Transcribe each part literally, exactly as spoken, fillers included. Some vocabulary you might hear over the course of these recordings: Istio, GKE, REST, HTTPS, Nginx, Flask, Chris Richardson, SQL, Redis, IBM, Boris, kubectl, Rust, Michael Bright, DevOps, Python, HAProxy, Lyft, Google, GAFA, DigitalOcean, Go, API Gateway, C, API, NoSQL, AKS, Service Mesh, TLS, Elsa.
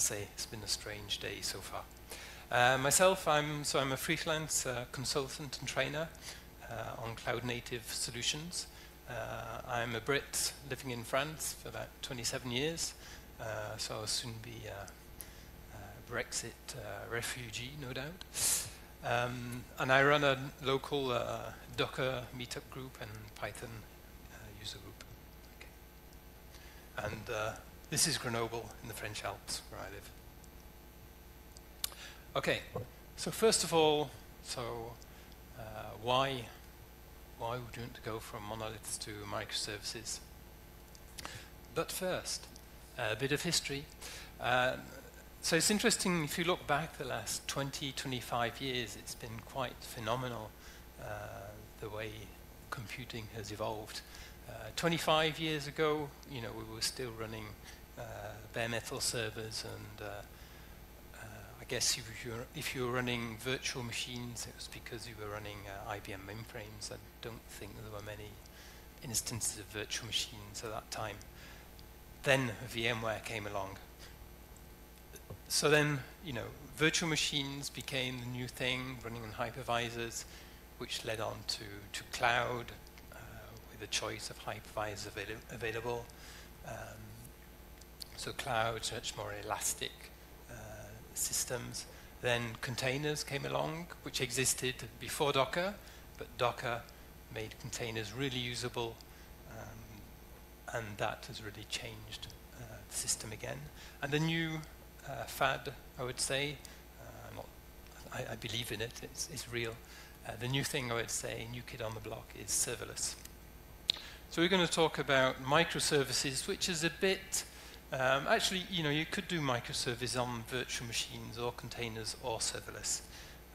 to say it's been a strange day so far. Uh, myself, I'm so I'm a freelance uh, consultant and trainer uh, on cloud-native solutions. Uh, I'm a Brit living in France for about twenty-seven years, uh, so I'll soon be a, a Brexit uh, refugee, no doubt. Um, and I run a local uh, Docker meetup group and Python uh, user group. Okay. And uh, this is Grenoble in the French Alps, where I live. Okay, so first of all, so uh, why why would you want to go from monoliths to microservices? But first, a bit of history. Uh, so it's interesting, if you look back the last twenty, twenty-five years, it's been quite phenomenal uh, the way computing has evolved. Uh, twenty-five years ago, you know, we were still running uh, bare metal servers and uh, I guess if you, were, if you were running virtual machines, it was because you were running uh, I B M mainframes. I don't think there were many instances of virtual machines at that time. Then VMware came along. So then, you know, virtual machines became the new thing, running on hypervisors, which led on to, to cloud uh, with a choice of hypervisors avail available. Um, so cloud's much more elastic systems. Then containers came along, which existed before Docker, but Docker made containers really usable, um, and that has really changed uh, the system again. And the new uh, fad, I would say, uh, not, I, I believe in it, it's, it's real. Uh, the new thing I would say, new kid on the block, is serverless. So we're going to talk about microservices, which is a bit Um, actually, you know, you could do microservices on virtual machines or containers or serverless.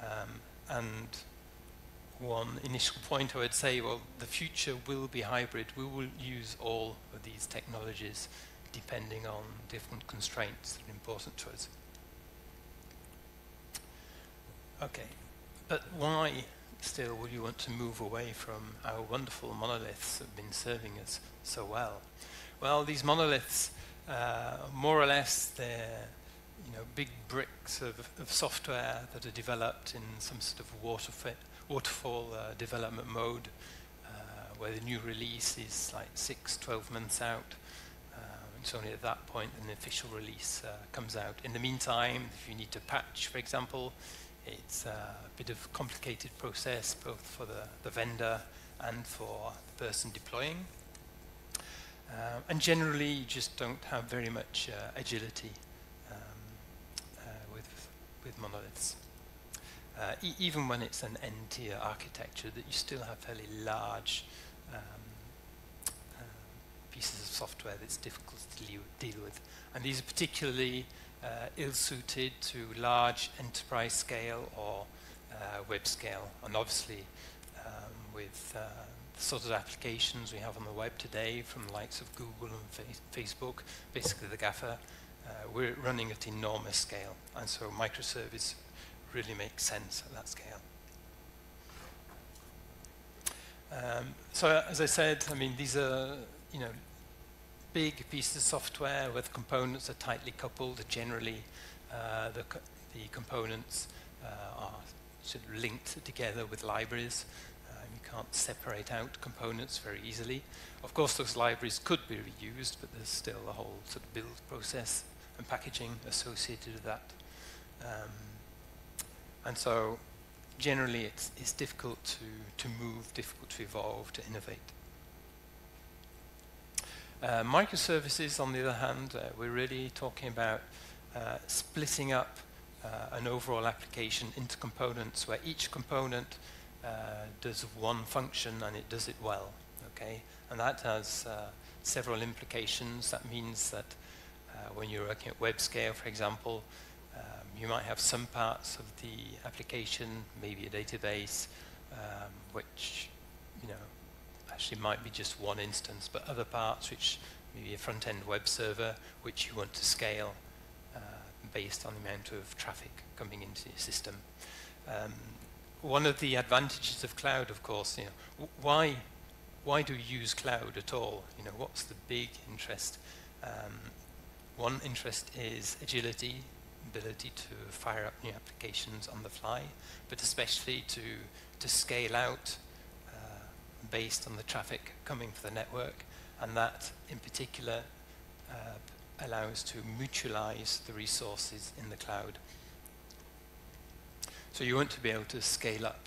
Um, and one initial point I would say, well, the future will be hybrid. We will use all of these technologies depending on different constraints that are important to us. Okay, but why still would you want to move away from our wonderful monoliths that have been serving us so well? Well, these monoliths, Uh, more or less, they're, you know, big bricks of, of software that are developed in some sort of waterf waterfall uh, development mode, uh, where the new release is like six, twelve months out. Uh, it's only at that point that an official release uh, comes out. In the meantime, if you need to patch, for example, it's uh, a bit of a complicated process, both for the, the vendor and for the person deploying. Um, and generally, you just don't have very much uh, agility um, uh, with, with monoliths. Uh, e even when it's an N-tier architecture, that you still have fairly large um, uh, pieces of software that's difficult to deal with. And these are particularly uh, ill-suited to large enterprise scale or uh, web scale. And obviously, um, with uh, the sort of applications we have on the web today from the likes of Google and fa Facebook, basically the GAFA, uh, we're running at enormous scale. And so microservice really makes sense at that scale. Um, so as I said, I mean, these are, you know, big pieces of software where the components are tightly coupled. Generally, uh, the, co the components uh, are sort of linked together with libraries. Can't separate out components very easily. Of course, those libraries could be reused, but there's still a whole sort of build process and packaging associated with that. Um, and so, generally, it's, it's difficult to, to move, difficult to evolve, to innovate. Uh, microservices, on the other hand, uh, we're really talking about uh, splitting up uh, an overall application into components where each component Uh, does one function and it does it well, okay? And that has uh, several implications. That means that uh, when you're working at web scale, for example, um, you might have some parts of the application, maybe a database, um, which, you know, actually might be just one instance, but other parts, which maybe a front-end web server, which you want to scale uh, based on the amount of traffic coming into your system. Um, One of the advantages of cloud, of course, you know, why why do you use cloud at all? You know, what's the big interest? Um, One interest is agility, ability to fire up new applications on the fly, but especially to, to scale out uh, based on the traffic coming for the network. And that, in particular, uh, allows to mutualize the resources in the cloud. So you want to be able to scale up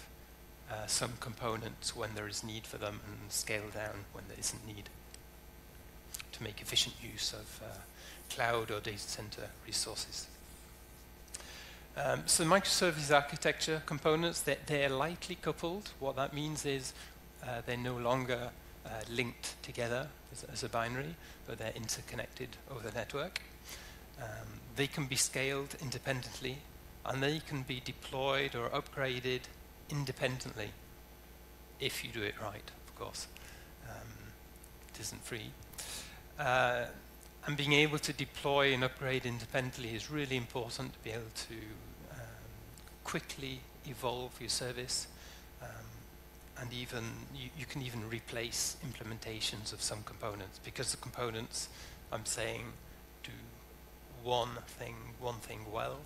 uh, some components when there is need for them and scale down when there isn't need, to make efficient use of uh, cloud or data center resources. Um, so microservices architecture components, they're, they're lightly coupled. What that means is uh, they're no longer uh, linked together as, as a binary, but they're interconnected over the network. Um, they can be scaled independently, and they can be deployed or upgraded independently, if you do it right, of course. Um, it isn't free. Uh, and being able to deploy and upgrade independently is really important to be able to um, quickly evolve your service, um, and even you, you can even replace implementations of some components, because the components, I'm saying, do one thing, one thing well.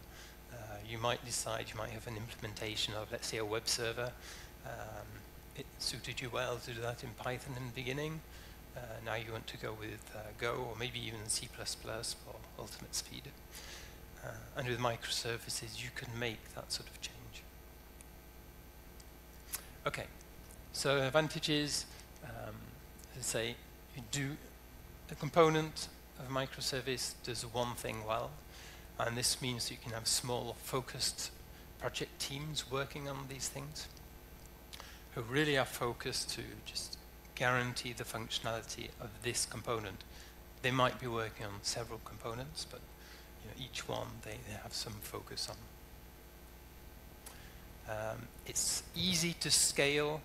Uh, you might decide you might have an implementation of, let's say, a web server. Um, it suited you well to do that in Python in the beginning. Uh, now you want to go with uh, Go, or maybe even C plus plus for ultimate speed. Uh, and with microservices, you can make that sort of change. OK, so advantages, um, let's say, you do a component of a microservice does one thing well. And this means you can have small, focused project teams working on these things, who really are focused to just guarantee the functionality of this component. They might be working on several components, but you know, each one they, they have some focus on. Um, it's easy to scale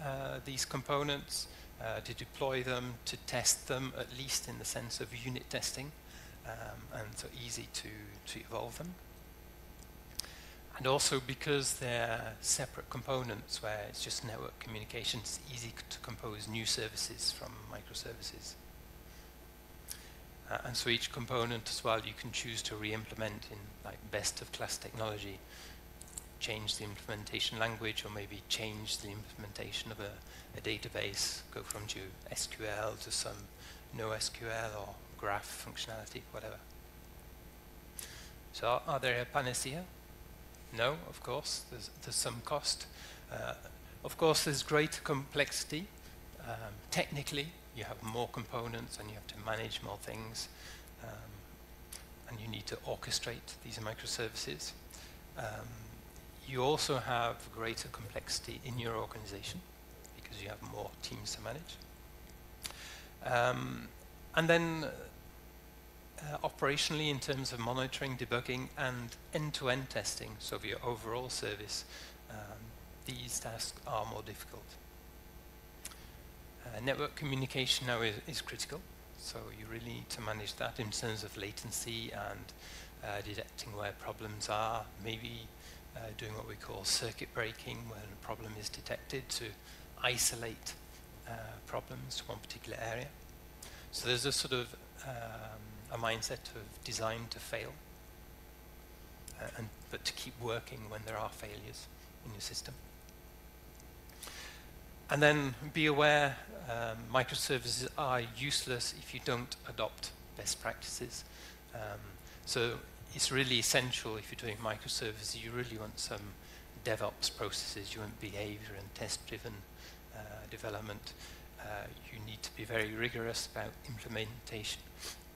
uh, these components, uh, to deploy them, to test them, at least in the sense of unit testing, um, and so easy to, to evolve them. And also because they're separate components where it's just network communication, it's easy to compose new services from microservices. Uh, and so each component as well, you can choose to re-implement in like best of class technology, change the implementation language, or maybe change the implementation of a, a database, go from to S Q L to some NoSQL or graph functionality, whatever. So are, are there a panacea? No, of course, there's, there's some cost. Uh, of course, there's greater complexity. Um, technically, you have more components and you have to manage more things. Um, and you need to orchestrate these microservices. Um, you also have greater complexity in your organization because you have more teams to manage. Um, and then, Uh, operationally, in terms of monitoring, debugging, and end-to-end testing, so for your overall service, um, these tasks are more difficult. Uh, network communication now is, is critical, so you really need to manage that in terms of latency and uh, detecting where problems are, maybe uh, doing what we call circuit breaking when a problem is detected to isolate uh, problems to one particular area. So there's a sort of um, a mindset of design to fail, uh, and, but to keep working when there are failures in your system. And then be aware, um, microservices are useless if you don't adopt best practices. Um, so it's really essential if you're doing microservices, you really want some DevOps processes, you want behavior and test-driven uh, development. Uh, you need to be very rigorous about implementation.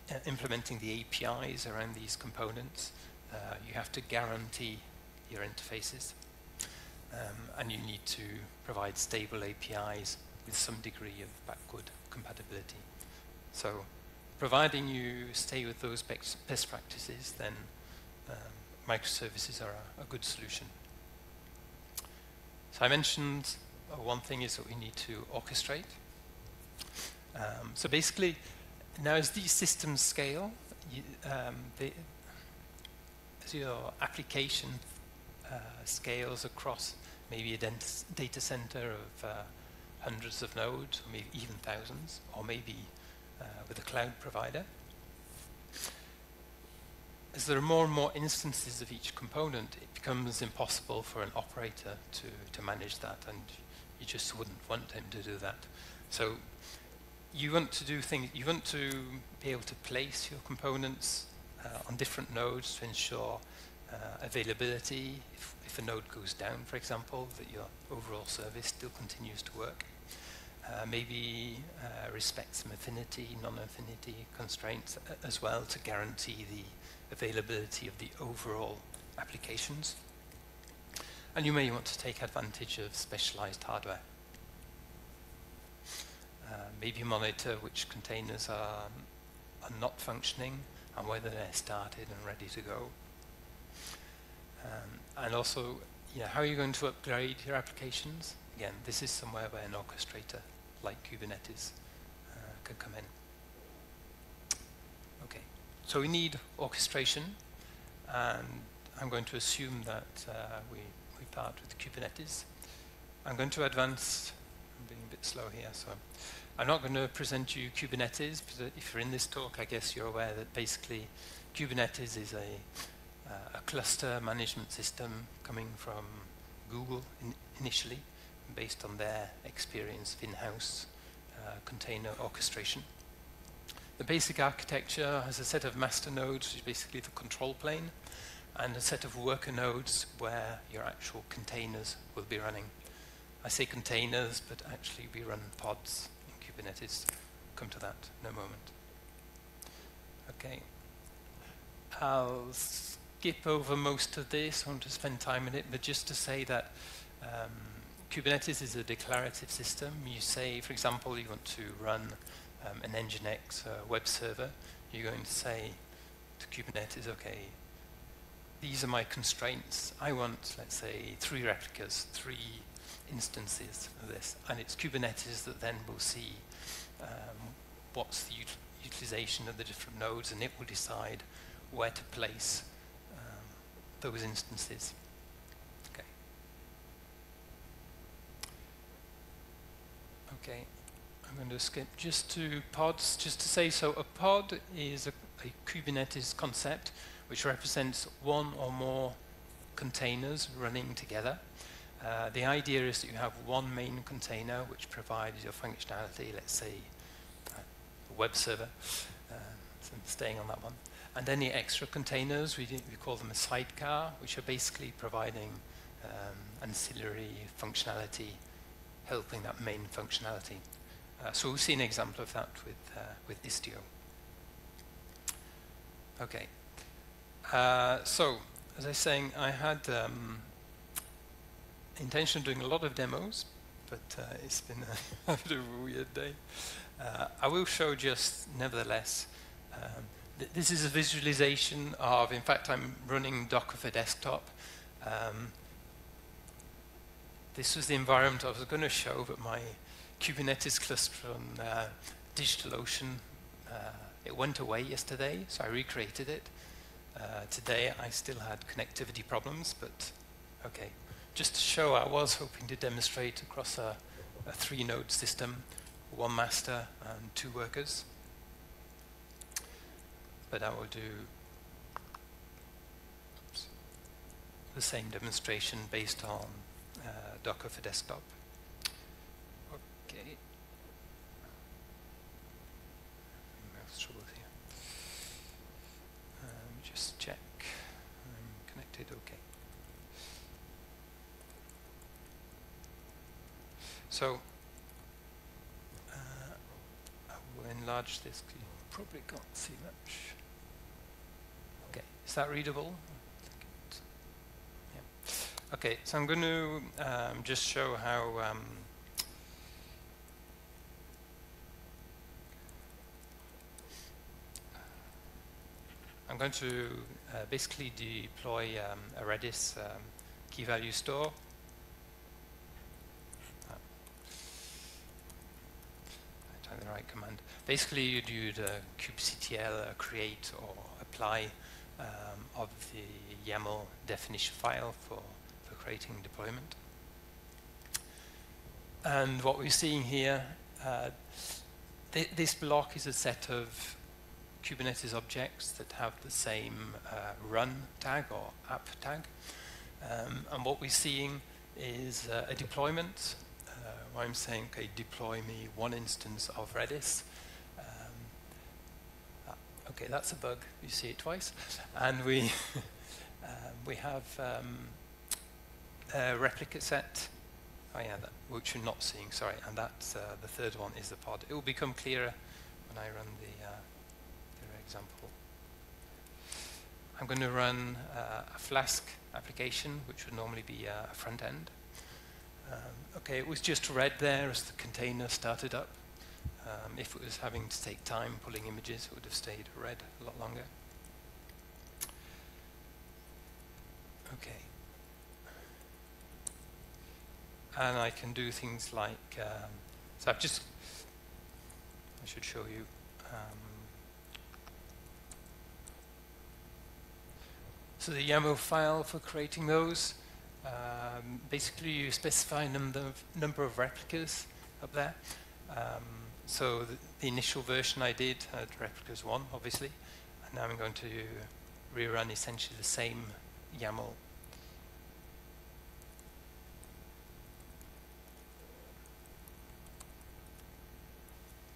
Uh, implementing the A P Is around these components. Uh, you have to guarantee your interfaces. Um, and you need to provide stable A P Is with some degree of backward compatibility. So providing you stay with those best practices, then um, microservices are a, a good solution. So I mentioned uh, one thing is that we need to orchestrate. Um, so basically, now, as these systems scale, you, um, they, as your application uh, scales across maybe a data center of uh, hundreds of nodes, or maybe even thousands, or maybe uh, with a cloud provider, as there are more and more instances of each component, it becomes impossible for an operator to, to manage that, and you just wouldn't want him to do that. So you want to do things, you want to be able to place your components uh, on different nodes to ensure uh, availability. If, if a node goes down, for example, that your overall service still continues to work. Uh, maybe uh, respect some affinity, non-affinity constraints uh, as well to guarantee the availability of the overall applications. And you may want to take advantage of specialized hardware. Uh, maybe monitor which containers are, are not functioning and whether they're started and ready to go. Um, and also, you know, how are you going to upgrade your applications? Again, this is somewhere where an orchestrator like Kubernetes uh, could come in. Okay, so we need orchestration, and I'm going to assume that uh, we, we part with Kubernetes. I'm going to advance, I'm being a bit slow here, so I'm not going to present you Kubernetes, but if you're in this talk, I guess you're aware that basically Kubernetes is a, uh, a cluster management system coming from Google in initially, based on their experience of in-house uh, container orchestration. The basic architecture has a set of master nodes, which is basically the control plane, and a set of worker nodes where your actual containers will be running. I say containers, but actually we run pods in Kubernetes. Come to that in a moment. Okay. I'll skip over most of this. I want to spend time in it, but just to say that um, Kubernetes is a declarative system. You say, for example, you want to run um, an Nginx uh, web server. You're going to say to Kubernetes, okay, these are my constraints. I want, let's say, three replicas, three instances of this. And it's Kubernetes that then will see um, what's the ut utilization of the different nodes, and it will decide where to place um, those instances. Okay, I'm going to skip just to pods, just to say, so a pod is a, a Kubernetes concept which represents one or more containers running together. Uh, the idea is that you have one main container which provides your functionality, let's say uh, a web server, uh, so I'm staying on that one. And any extra containers, we, we call them a sidecar, which are basically providing um, ancillary functionality, helping that main functionality. Uh, so we'll see an example of that with, uh, with Istio. Okay. Uh, so, as I was saying, I had um, intention of doing a lot of demos, but uh, it's been a, a bit of a weird day. Uh, I will show just, nevertheless, um, th this is a visualization of, in fact, I'm running Docker for desktop. Um, This was the environment I was going to show, but my Kubernetes cluster on uh, DigitalOcean, uh, it went away yesterday, so I recreated it. Uh, today I still had connectivity problems, but okay. Just to show, I was hoping to demonstrate across a, a three-node system, one master and two workers. But I will do oops, the same demonstration based on Uh, Docker for desktop. Okay. Mouse trouble here. Um, just check. I'm connected. Okay. So uh, I will enlarge this. You probably can't see much. Okay. Is that readable? Okay, so I'm going to um, just show how um, I'm going to uh, basically deploy um, a Redis um, key value store. Oh. I typed the right command. Basically, you do the kubectl uh, create or apply um, of the YAML definition file for creating deployment. And what we're seeing here, uh, th this block is a set of Kubernetes objects that have the same uh, run tag or app tag. Um, and what we're seeing is uh, a deployment uh, where I'm saying, okay, deploy me one instance of Redis. Um, okay, that's a bug. You see it twice. And we, uh, we have um, a replicate set. Oh yeah, that, which you're not seeing, sorry. And that's uh, the third one is the pod. It will become clearer when I run the, uh, the example. I'm going to run uh, a Flask application, which would normally be uh, a front end. Um, okay, it was just red there as the container started up. Um, if it was having to take time pulling images, it would have stayed red a lot longer. Okay. And I can do things like, um, so I've just, I should show you. Um, So the YAML file for creating those, um, basically you specify a number of, number of replicas up there. Um, so the, the initial version I did had replicas one, obviously. And now I'm going to rerun essentially the same YAML.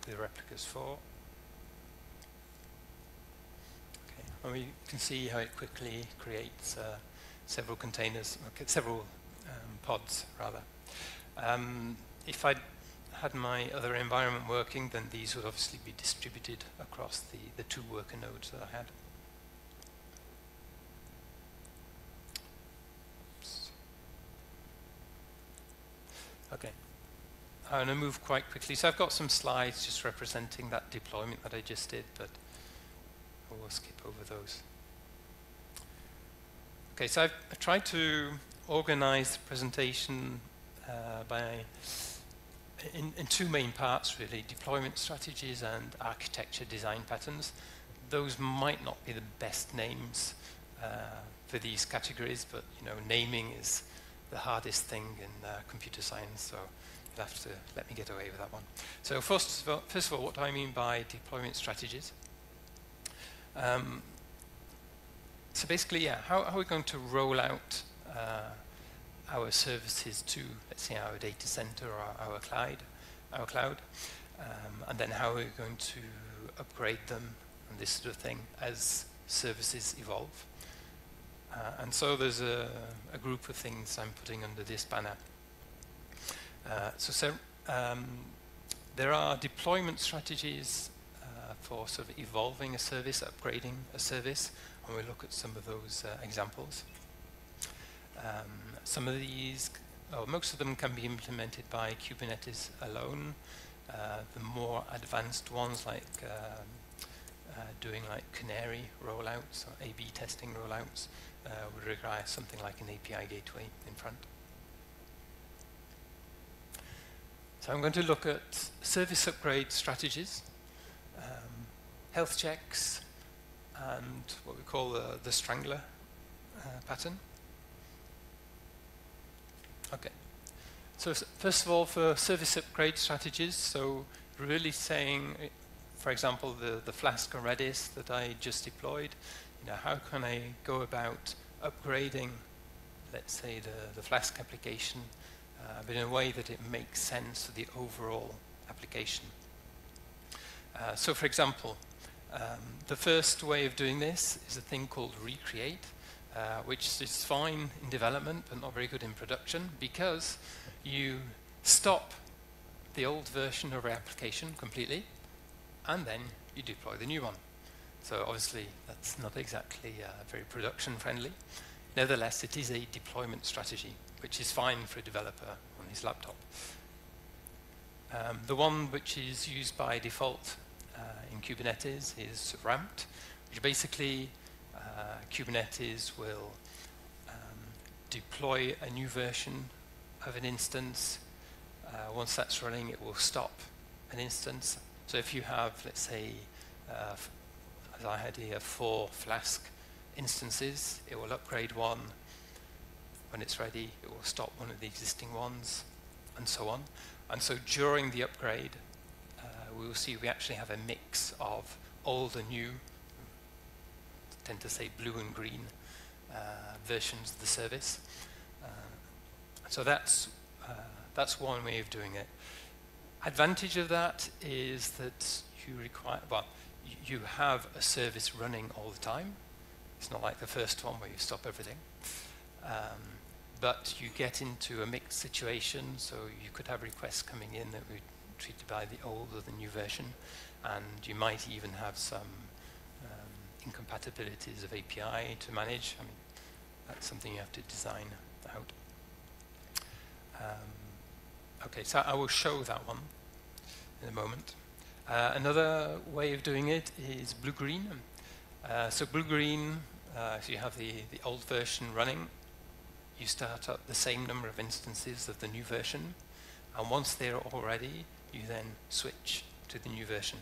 The replicas four. And we can see how it quickly creates uh, several containers, several um, pods, rather. Um, if I had my other environment working, then these would obviously be distributed across the, the two worker nodes that I had. Oops. Okay. I'm going to move quite quickly. So I've got some slides just representing that deployment that I just did, but we'll skip over those. Okay, so I've, I've tried to organize the presentation uh, by in, in two main parts, really, deployment strategies and architecture design patterns. Those might not be the best names uh, for these categories, but you know, naming is the hardest thing in uh, computer science, so you'll have to let me get away with that one. So first of all, first of all what do I mean by deployment strategies? Um, so basically, yeah, how, how are we going to roll out uh, our services to, let's say, our data center or our, our cloud, our cloud, um, and then how are we going to upgrade them and this sort of thing as services evolve? Uh, and so there's a, a group of things I'm putting under this banner. Uh, so so um, there are deployment strategies for sort of evolving a service, upgrading a service, and we'll look at some of those uh, examples. Um, some of these, or most of them, can be implemented by Kubernetes alone. Uh, the more advanced ones, like uh, uh, doing like canary rollouts or A B testing rollouts, uh, would require something like an A P I gateway in front. So I'm going to look at service upgrade strategies, Um, health checks, and what we call the, the strangler uh, pattern. Okay, so first of all, for service upgrade strategies, so really saying, for example, the, the Flask or Redis that I just deployed, you know, how can I go about upgrading, let's say, the, the Flask application, uh, but in a way that it makes sense to the overall application. Uh, so, for example, um, the first way of doing this is a thing called recreate, uh, which is fine in development but not very good in production, because you stop the old version of your application completely and then you deploy the new one. So, obviously, that's not exactly uh, very production friendly. Nevertheless, it is a deployment strategy, which is fine for a developer on his laptop. Um, the one which is used by default uh, in Kubernetes is ramped, which basically uh, Kubernetes will um, deploy a new version of an instance. Uh, once that's running, it will stop an instance. So if you have, let's say, uh, as I had here, four Flask instances, it will upgrade one. When it's ready, it will stop one of the existing ones, and so on. And so during the upgrade, uh, we will see we actually have a mix of old and new, tend to say blue and green uh, versions of the service. Uh, so that's, uh, that's one way of doing it. Advantage of that is that you require, well, you have a service running all the time. It's not like the first one where you stop everything. Um, but you get into a mixed situation, so you could have requests coming in that were treated by the old or the new version, and you might even have some um, incompatibilities of A P I to manage. I mean, that's something you have to design out. Um, okay, so I will show that one in a moment. Uh, another way of doing it is blue-green. Uh, so blue-green, uh, if you have the, the old version running, you start up the same number of instances of the new version, and once they're all ready, you then switch to the new version.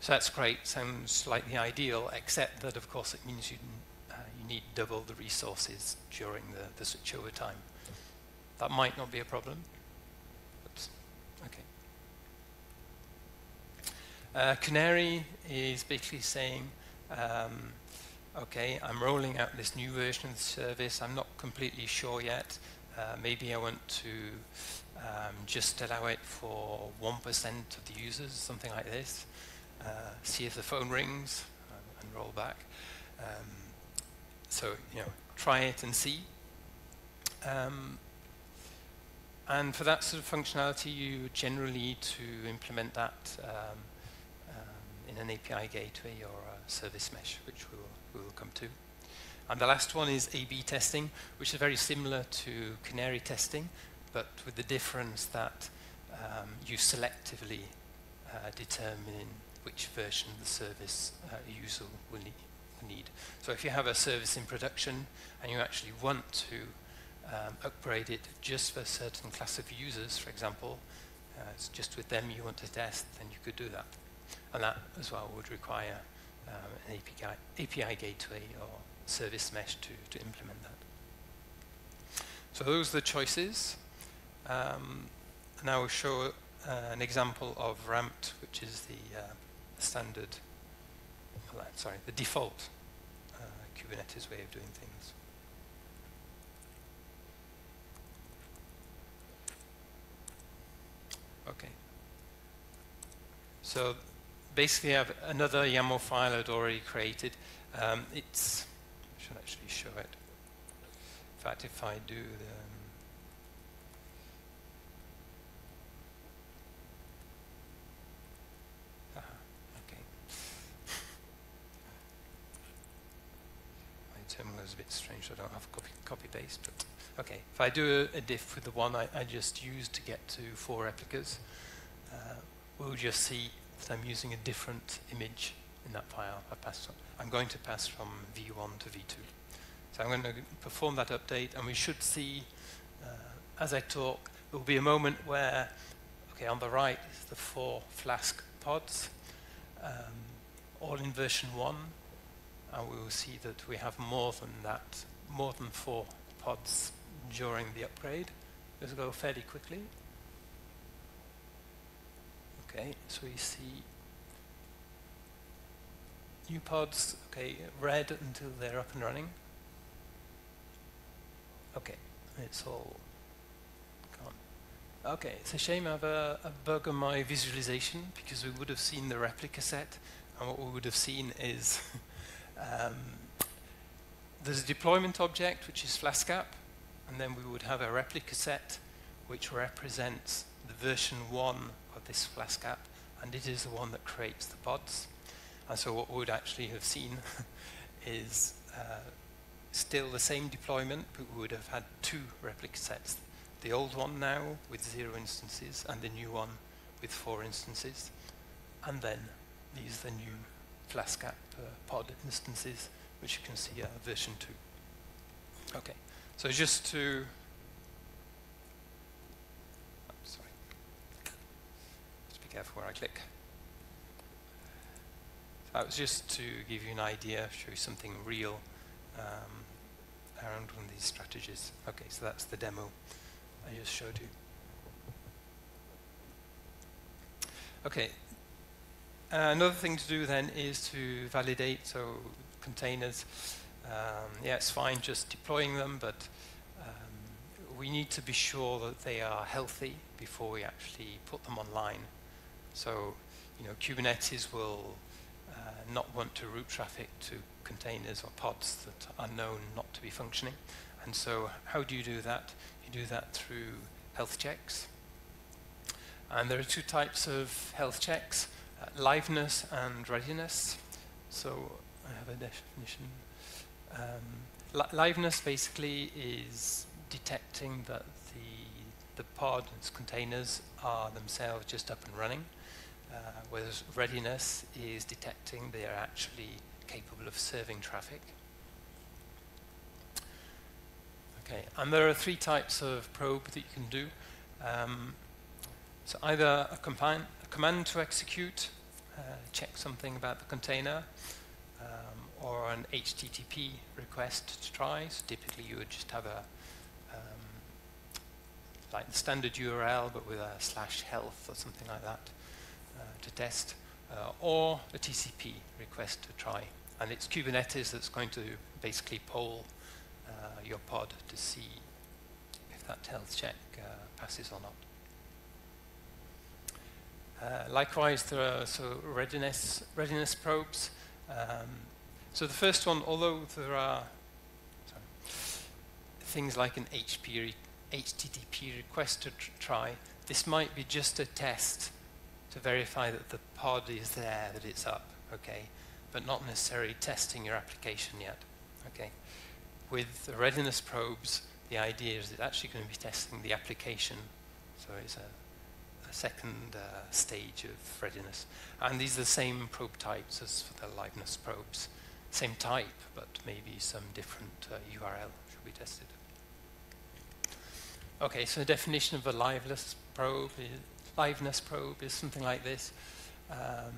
So that's great, sounds slightly ideal, except that, of course, it means you, uh, you need double the resources during the, the switchover time. That might not be a problem. Oops. Okay. Uh, Canary is basically saying, um, okay, I'm rolling out this new version of the service. I'm not completely sure yet. Uh, maybe I want to um, just allow it for one percent of the users, something like this. Uh, see if the phone rings and, and roll back. Um, so, you know, try it and see. Um, and for that sort of functionality, you generally need to implement that um, in an A P I gateway or a service mesh, which we will, we will come to. And the last one is A B testing, which is very similar to canary testing, but with the difference that um, you selectively uh, determine which version of the service uh, a user will need. So if you have a service in production and you actually want to um, upgrade it just for a certain class of users, for example, uh, it's just with them you want to test, then you could do that. And that, as well, would require um, an A P I, A P I gateway or service mesh to, to implement that. So those are the choices. Um, and I will show uh, an example of ramped, which is the uh, standard, sorry, the default uh, Kubernetes way of doing things. OK. So basically, I have another YAML file I'd already created. Um, it's, I should actually show it. In fact, if I do the... Um, ah, OK. My terminal is a bit strange, so I don't have copy, copy paste. But OK, if I do a, a diff with the one I, I just used to get to four replicas, uh, we'll just see that I'm using a different image in that file. I passed on. I'm going to pass from V one to V two. So I'm going to perform that update, and we should see, uh, as I talk, there will be a moment where, okay, on the right is the four Flask pods, um, all in version one, and we will see that we have more than that, more than four pods during the upgrade. This will go fairly quickly. Okay, so we see new pods, okay, red until they're up and running. Okay, it's all gone. Okay, it's a shame I have a, a bug on my visualization, because we would have seen the replica set, and what we would have seen is um, there's a deployment object, which is Flask app, and then we would have a replica set, which represents the version one of this Flask app, and it is the one that creates the pods. And so what we would actually have seen is uh, still the same deployment, but we would have had two replica sets. The old one now with zero instances, and the new one with four instances. And then these are the new Flask app uh, pod instances, which you can see are version two. Okay, so just to careful where I click. That was just to give you an idea, show you something real um, around one of these strategies. Okay, so that's the demo I just showed you. Okay, Uh, another thing to do then is to validate, so containers, um, yeah, it's fine just deploying them, but um, we need to be sure that they are healthy before we actually put them online. So, you know, Kubernetes will uh, not want to route traffic to containers or pods that are known not to be functioning. And so how do you do that? You do that through health checks. And there are two types of health checks. Uh, liveness and readiness. So I have a definition. Um, li liveness basically is detecting that the, the pod and its containers are themselves just up and running, uh, whereas readiness is detecting they are actually capable of serving traffic. Okay, and there are three types of probe that you can do. Um, so either a combine command to execute, uh, check something about the container, um, or an H T T P request to try. So typically you would just have a, um, like the standard U R L, but with a slash health or something like that uh, to test, uh, or a T C P request to try. And it's Kubernetes that's going to basically poll uh, your pod to see if that health check uh, passes or not. Uh, likewise, there are so readiness, readiness probes. Um, so the first one, although there are sorry, things like an H T T P request to tr try, this might be just a test to verify that the pod is there, that it's up, okay, but not necessarily testing your application yet, okay. With the readiness probes, the idea is it's actually going to be testing the application, so it's a second uh, stage of readiness. And these are the same probe types as for the liveness probes. Same type, but maybe some different uh, U R L should be tested. Okay, so the definition of a liveness probe is, liveness probe is something like this. Um,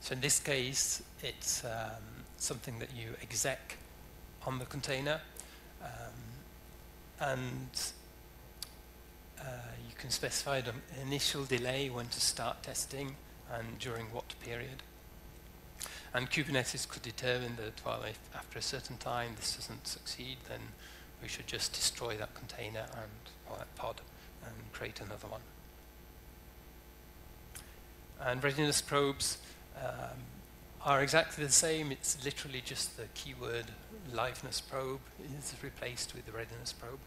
so in this case, it's um, something that you exec on the container. Um, and Uh, you can specify the initial delay when to start testing and during what period. And Kubernetes could determine that, well, if after a certain time this doesn't succeed, then we should just destroy that container and or that pod and create another one. And readiness probes um, are exactly the same. It's literally just the keyword liveness probe is replaced with the readiness probe.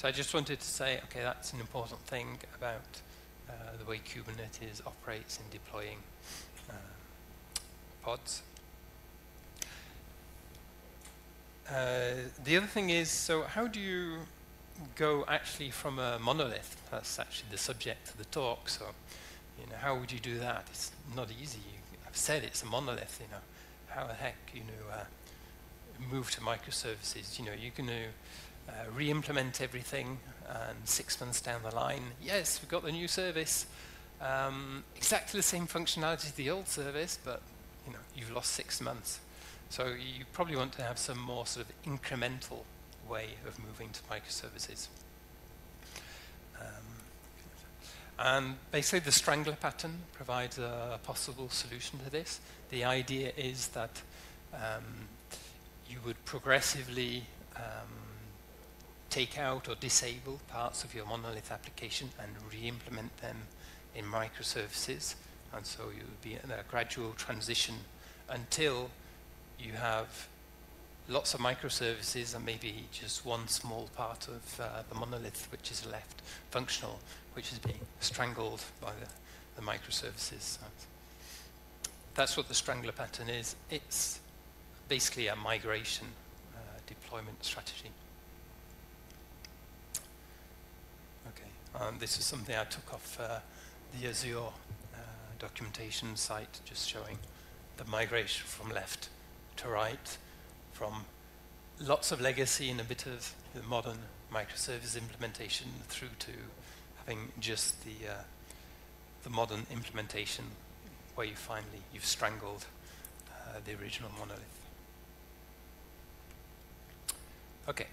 So I just wanted to say, okay, that's an important thing about uh, the way Kubernetes operates in deploying uh, pods. Uh, the other thing is, so how do you go actually from a monolith? That's actually the subject of the talk. So, you know, how would you do that? It's not easy. I've said it's a monolith. You know, how the heck you know uh, move to microservices? You know, you're going to Uh, re-implement everything, and six months down the line, yes, we've got the new service. Um, exactly the same functionality as the old service, but you know, you've lost six months. So you probably want to have some more sort of incremental way of moving to microservices. Um, and basically the Strangler pattern provides a possible solution to this. The idea is that um, you would progressively um, take out or disable parts of your monolith application and re-implement them in microservices. And so you would be in a gradual transition until you have lots of microservices and maybe just one small part of uh, the monolith which is left functional, which is being strangled by the, the microservices. That's what the Strangler pattern is. It's basically a migration uh, deployment strategy. Um, this is something I took off uh, the Azure uh, documentation site, just showing the migration from left to right, from lots of legacy and a bit of the modern microservice implementation through to having just the, uh, the modern implementation where you finally, you've strangled uh, the original monolith. Okay.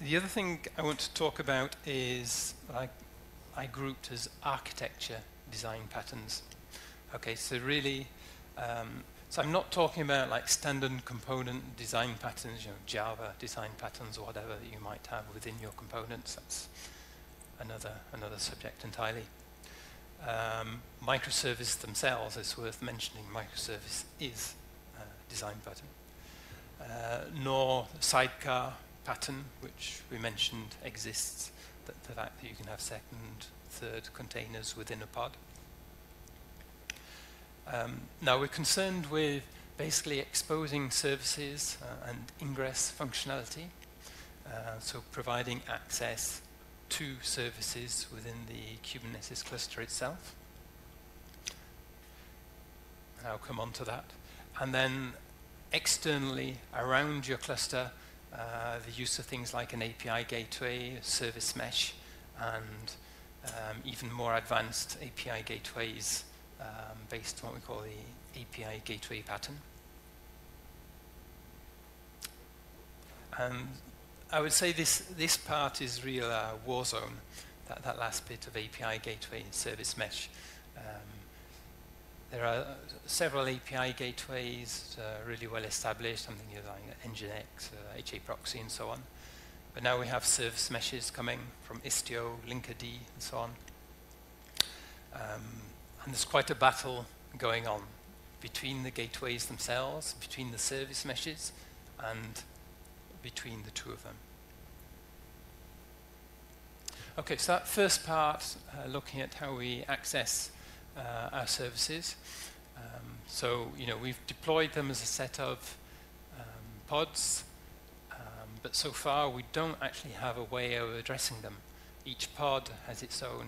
The other thing I want to talk about is like I grouped as architecture design patterns. Okay, so really, um, so I'm not talking about like standard component design patterns, you know, Java design patterns or whatever that you might have within your components. That's another another subject entirely. Um, microservices themselves, it's worth mentioning, microservice is a design pattern. Uh, nor sidecar pattern, which we mentioned exists, that the fact that you can have second, third containers within a pod. Um, now we're concerned with basically exposing services uh, and ingress functionality, uh, so providing access to services within the Kubernetes cluster itself. And I'll come on to that. And then externally around your cluster, uh, the use of things like an A P I gateway, service mesh, and um, even more advanced A P I gateways um, based on what we call the A P I gateway pattern. And I would say this, this part is real uh, war zone, that, that last bit of A P I gateway and service mesh. Um, there are several A P I gateways uh, really well established, I'm thinking of like Nginx, uh, HAProxy and so on. But now we have service meshes coming from Istio, Linkerd and so on. Um, and there's quite a battle going on between the gateways themselves, between the service meshes, and between the two of them. Okay, so that first part, uh, looking at how we access Uh, our services. Um, so, you know, we've deployed them as a set of um, pods, um, but so far we don't actually have a way of addressing them. Each pod has its own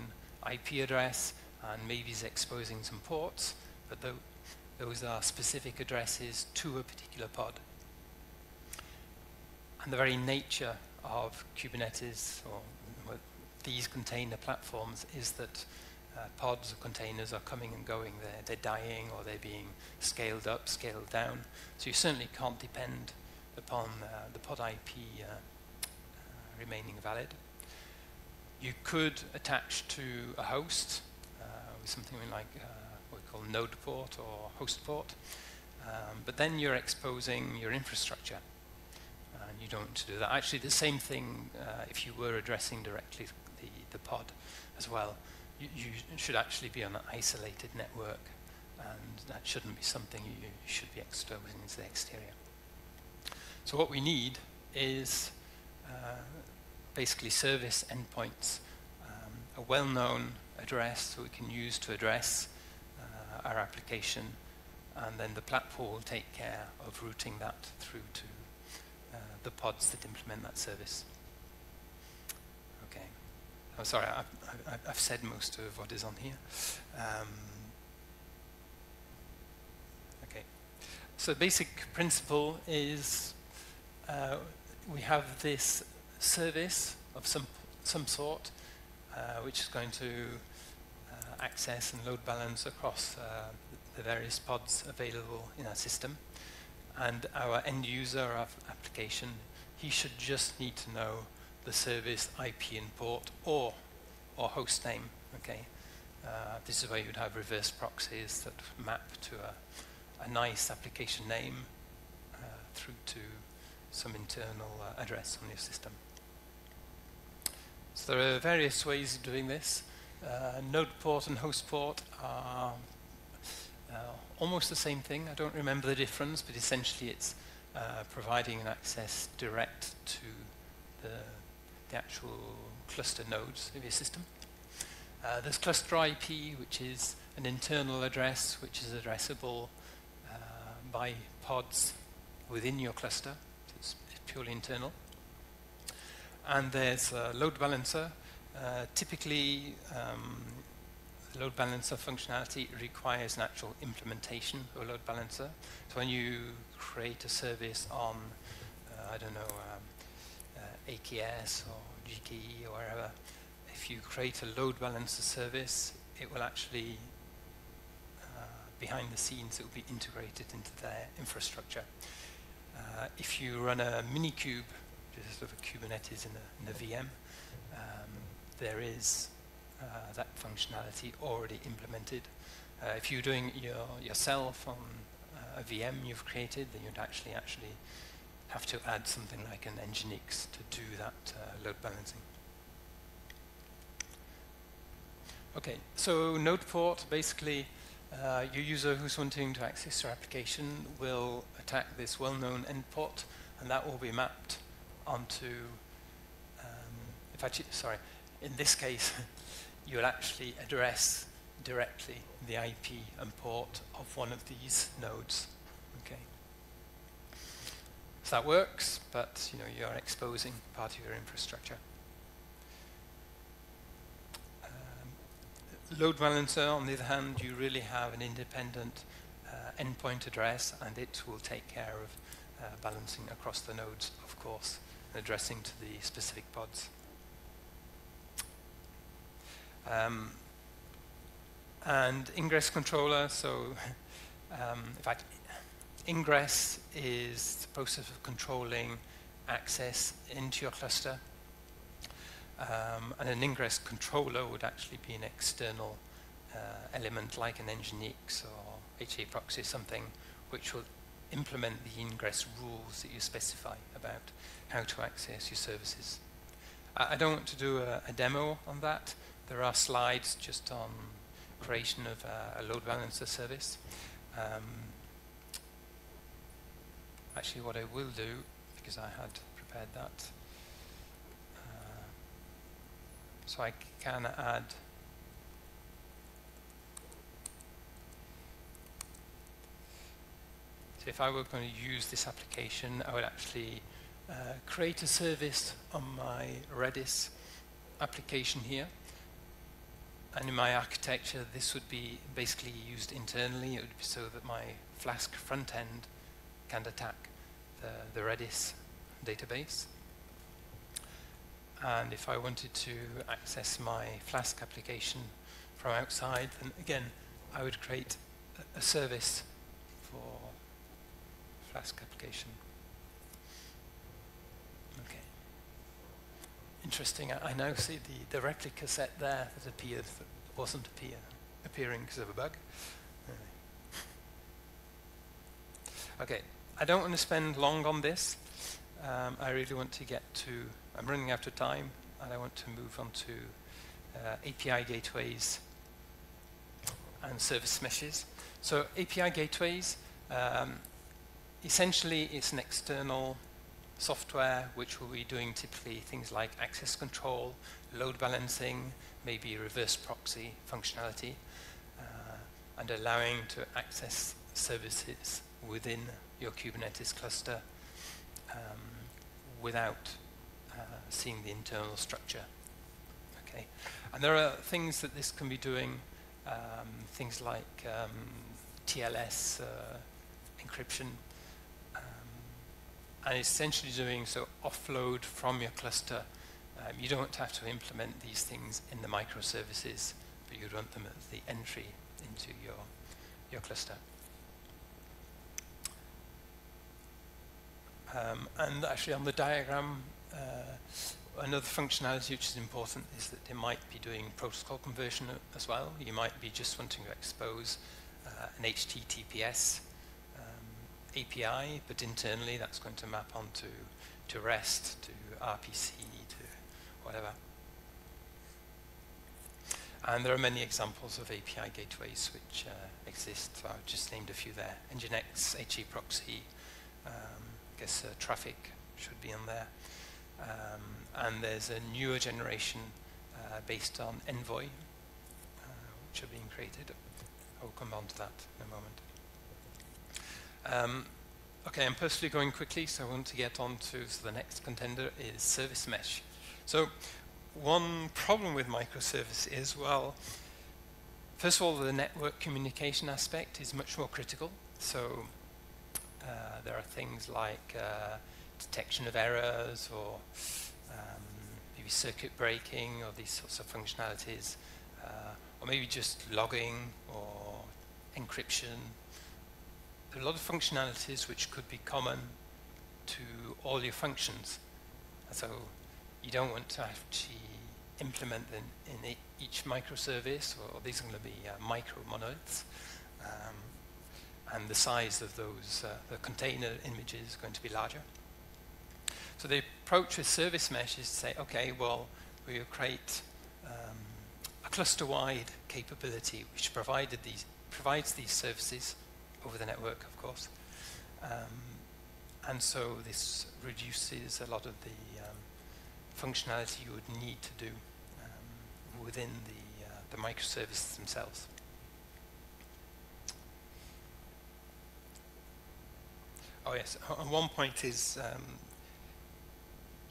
I P address and maybe is exposing some ports, but th those are specific addresses to a particular pod. And the very nature of Kubernetes or these container platforms is that Uh, pods or containers are coming and going. They're, they're dying or they're being scaled up, scaled down. So you certainly can't depend upon uh, the pod I P uh, uh, remaining valid. You could attach to a host uh, with something like uh, what we call node port or host port, um, but then you're exposing your infrastructure. Uh, and you don't want to do that. Actually, the same thing uh, if you were addressing directly the, the pod as well. You, you should actually be on an isolated network, and that shouldn't be something you should be exposing into the exterior. So what we need is uh, basically service endpoints, um, a well-known address that we can use to address uh, our application, and then the platform will take care of routing that through to uh, the pods that implement that service. I'm sorry, I, I, I've said most of what is on here. Um, okay, so the basic principle is uh, we have this service of some some sort, uh, which is going to uh, access and load balance across uh, the various pods available in our system, and our end user of application, he should just need to know the service I P and port or or host name. Okay, uh, this is where you'd have reverse proxies that map to a, a nice application name uh, through to some internal uh, address on your system. So there are various ways of doing this. Uh, node port and host port are uh, almost the same thing. I don't remember the difference, but essentially it's uh, providing an access direct to the the actual cluster nodes of your system. Uh, there's cluster I P, which is an internal address, which is addressable uh, by pods within your cluster. So it's purely internal. And there's a load balancer. Uh, typically, um, the load balancer functionality requires an actual implementation of a load balancer. So when you create a service on, uh, I don't know, um, A K S or G K E or wherever, if you create a load balancer service, it will actually, uh, behind the scenes, it will be integrated into their infrastructure. Uh, if you run a minikube, which is sort of a Kubernetes in a, in a V M, um, there is uh, that functionality already implemented. Uh, if you're doing it your, yourself on uh, a V M you've created, then you'd actually actually have to add something like an Nginx to do that uh, load balancing. Okay, so node port, basically uh, your user who's wanting to access your application will attack this well-known endport, and that will be mapped onto, um, if I sorry, in this case, you'll actually address directly the I P and port of one of these nodes. Okay, so that works, but you know you're exposing part of your infrastructure. Load balancer, on the other hand, you really have an independent uh, endpoint address, and it will take care of uh, balancing across the nodes, of course, and addressing to the specific pods. Um, and ingress controller, so um, in fact, ingress is the process of controlling access into your cluster. Um, and an ingress controller would actually be an external uh, element like an Nginx or HAProxy, something which will implement the ingress rules that you specify about how to access your services. I, I don't want to do a, a demo on that. There are slides just on creation of uh, a load balancer service. Um, actually, what I will do, because I had prepared that, so I can add so if I were going to use this application, I would actually uh, create a service on my Redis application here, and in my architecture this would be basically used internally. It would be so that my Flask front end can attack the, the Redis database. And if I wanted to access my Flask application from outside, then again, I would create a, a service for Flask application. Okay. Interesting. I, I now see the, the replica set there that appeared that wasn't appear, appearing because of a bug. Okay. I don't want to spend long on this. Um, I really want to get to, I'm running out of time, and I want to move on to uh, A P I gateways and service meshes. So A P I gateways, um, essentially it's an external software which will be doing typically things like access control, load balancing, maybe reverse proxy functionality, uh, and allowing to access services within your Kubernetes cluster um, without Uh, seeing the internal structure. Okay, and there are things that this can be doing, um, things like um, T L S uh, encryption, um, and essentially doing so offload from your cluster. Um, you don't have to implement these things in the microservices, but you want them at the entry into your your cluster. Um, and actually, on the diagram. Uh, another functionality which is important is that they might be doing protocol conversion as well. You might be just wanting to expose uh, an H T T P S um, A P I, but internally that's going to map onto to REST, to R P C, to whatever. And there are many examples of A P I gateways which uh, exist. So I've just named a few there. Nginx, HAProxy, um, I guess uh, traffic should be on there. Um, and there's a newer generation uh, based on Envoy, uh, which are being created. I'll come on to that in a moment. Um, okay, I'm personally going quickly, so I want to get on to so the next contender is Service Mesh. So one problem with microservice is, well, first of all, the network communication aspect is much more critical. So uh, there are things like uh, detection of errors, or um, maybe circuit breaking, or these sorts of functionalities, uh, or maybe just logging or encryption. There are a lot of functionalities which could be common to all your functions. So you don't want to actually implement them in e each microservice, or these are going to be uh, micro monoliths. Um, and the size of those, uh, the container images is going to be larger. So the approach with Service Mesh is to say, okay, well, we'll create um, a cluster-wide capability which provided these, provides these services over the network, of course. Um, and so this reduces a lot of the um, functionality you would need to do um, within the, uh, the microservices themselves. Oh yes, and one point is, um,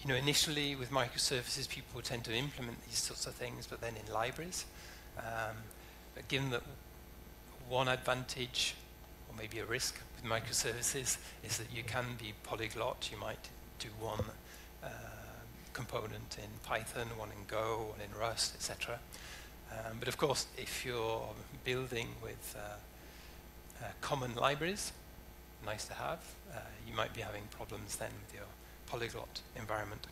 you know, initially with microservices, people tend to implement these sorts of things, but then in libraries. Um, but given that one advantage, or maybe a risk, with microservices is that you can be polyglot. You might do one uh, component in Python, one in Go, one in Rust, et cetera. Um, but of course, if you're building with uh, uh, common libraries, nice to have, uh, you might be having problems then with your polyglot environment.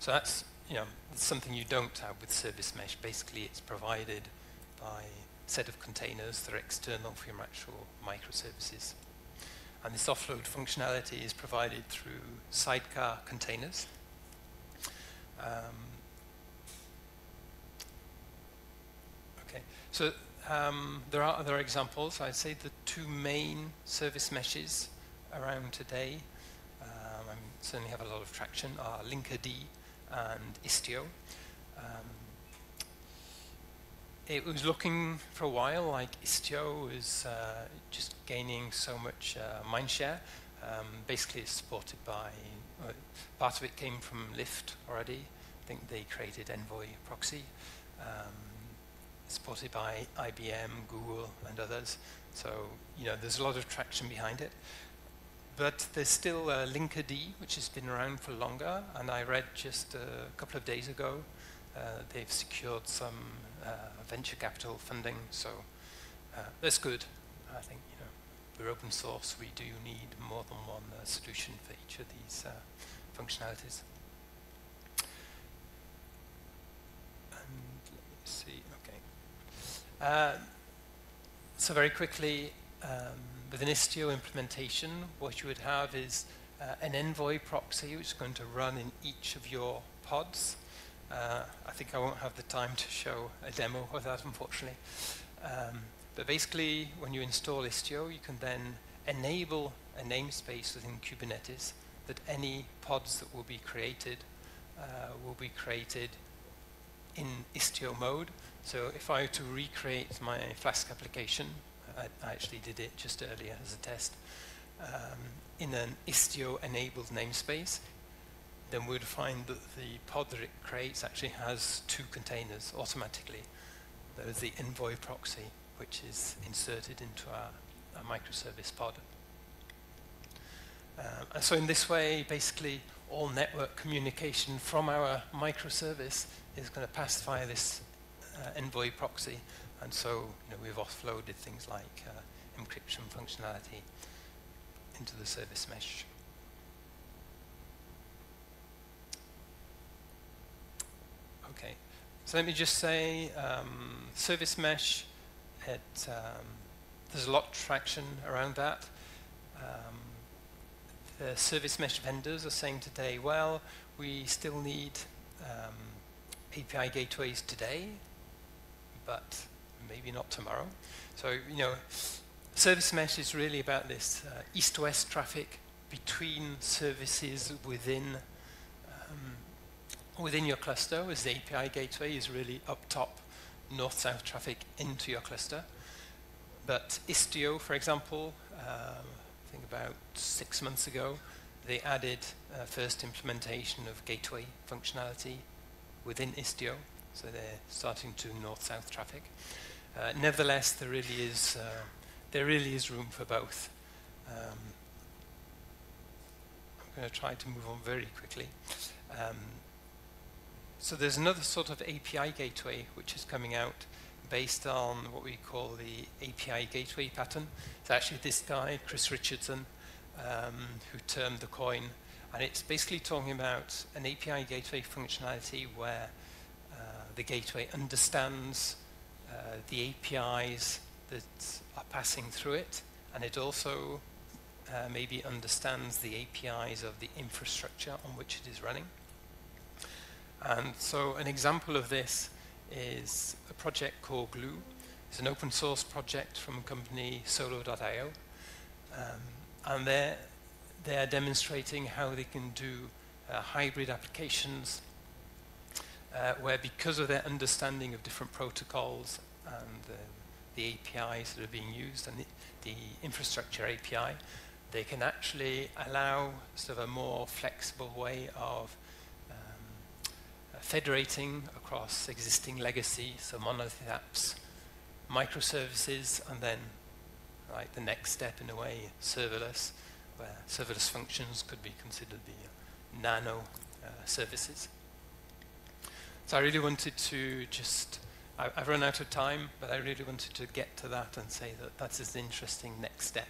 So that's, you know, something you don't have with Service Mesh. Basically, it's provided by a set of containers that are external for your actual microservices. And this offload functionality is provided through sidecar containers. Um, okay, so Um, there are other examples. I'd say the two main service meshes around today, um, I certainly have a lot of traction, are Linkerd and Istio. Um, it was looking for a while like Istio is uh, just gaining so much uh, mindshare. Um, basically, it's supported by, uh, part of it came from Lyft already. I think they created Envoy proxy. Um, supported by I B M, Google, and others. So, you know, there's a lot of traction behind it. But there's still uh, Linkerd, which has been around for longer. And I read just uh, a couple of days ago, uh, they've secured some uh, venture capital funding. So uh, that's good. I think, you know, we're open source. We do need more than one uh, solution for each of these uh, functionalities. And let me see. Uh, so very quickly, um, with an Istio implementation, what you would have is uh, an Envoy proxy which is going to run in each of your pods. Uh, I think I won't have the time to show a demo of that, unfortunately. Um, but basically, when you install Istio, you can then enable a namespace within Kubernetes that any pods that will be created uh, will be created in Istio mode. So if I were to recreate my Flask application, I, I actually did it just earlier as a test, um, in an Istio-enabled namespace, then we would find that the pod that it creates actually has two containers automatically. There's the Envoy proxy, which is inserted into our, our microservice pod. Um, and so in this way, basically, all network communication from our microservice is going to pass via this uh, Envoy proxy. And so, you know, we've offloaded things like uh, encryption functionality into the service mesh. OK. So let me just say, um, service mesh, it, um, there's a lot of traction around that. Um, The service mesh vendors are saying today, well, we still need um, A P I gateways today, but maybe not tomorrow. So, you know, service mesh is really about this uh, east-west traffic between services within um, within your cluster, whereas the A P I gateway is really up top, north-south traffic into your cluster. But Istio, for example, um, about six months ago, they added uh, first implementation of gateway functionality within Istio, so they're starting to north-south traffic. Uh, nevertheless, there really is uh, there really is room for both. Um, I'm going to try to move on very quickly. Um, so there's another sort of A P I gateway which is coming out, based on what we call the A P I gateway pattern. It's actually this guy, Chris Richardson, um, who turned the coin. And it's basically talking about an A P I gateway functionality where uh, the gateway understands uh, the A P Is that are passing through it, and it also uh, maybe understands the A P Is of the infrastructure on which it is running. And so an example of this is a project called Glue. It's an open source project from a company, solo dot i o. Um, and they're, they're demonstrating how they can do uh, hybrid applications uh, where, because of their understanding of different protocols and uh, the A P Is that are being used and the, the infrastructure A P I, they can actually allow sort of a more flexible way of federating across existing legacy, so monolithic apps, microservices, and then, like, the next step in a way, serverless, where serverless functions could be considered the nano uh, services. So I really wanted to just, I, I've run out of time, but I really wanted to get to that and say that that is the interesting next step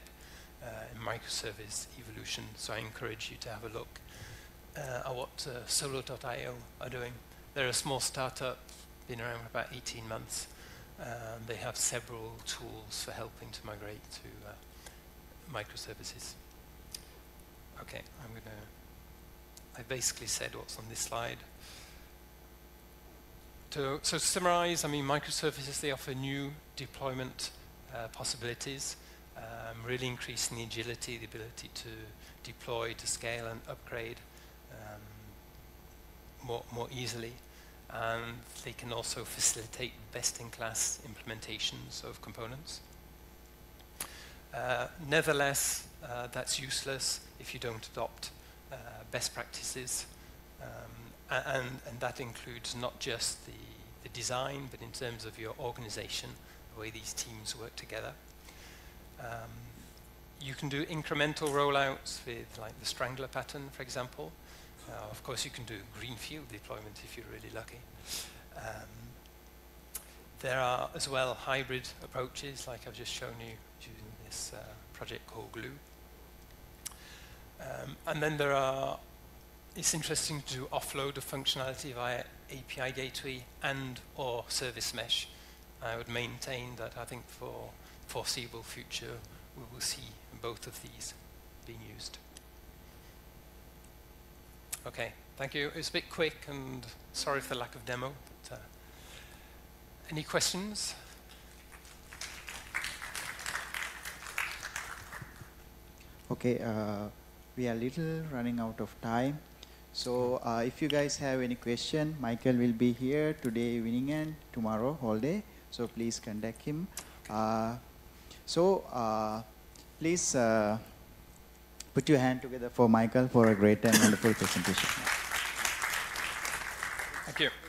uh, in microservice evolution, so I encourage you to have a look at uh, what uh, solo dot i o are doing. They're a small startup, been around for about eighteen months. Um, they have several tools for helping to migrate to uh, microservices. Okay, I'm gonna, I basically said what's on this slide. To, so to summarize, I mean, microservices, they offer new deployment uh, possibilities, um, really increasing the agility, the ability to deploy, to scale and upgrade More, more easily, and they can also facilitate best-in-class implementations of components. Uh, nevertheless, uh, that's useless if you don't adopt uh, best practices, um, and, and that includes not just the, the design, but in terms of your organization, the way these teams work together. Um, you can do incremental rollouts with, like, the Strangler pattern, for example. Uh, of course, you can do greenfield deployment if you're really lucky. Um, there are, as well, hybrid approaches, like I've just shown you using this uh, project called Glue. Um, and then there are, it's interesting to offload of functionality via A P I Gateway and or Service Mesh. I would maintain that I think for foreseeable future, we will see both of these being used. Okay, thank you. It was a bit quick, and sorry for the lack of demo. But, uh, any questions? Okay, uh, we are little running out of time. So uh, if you guys have any question, Michael will be here today evening and tomorrow whole day. So please contact him. Uh, so uh, please. Uh, Put your hand together for Michael for a great and wonderful presentation. Thank you.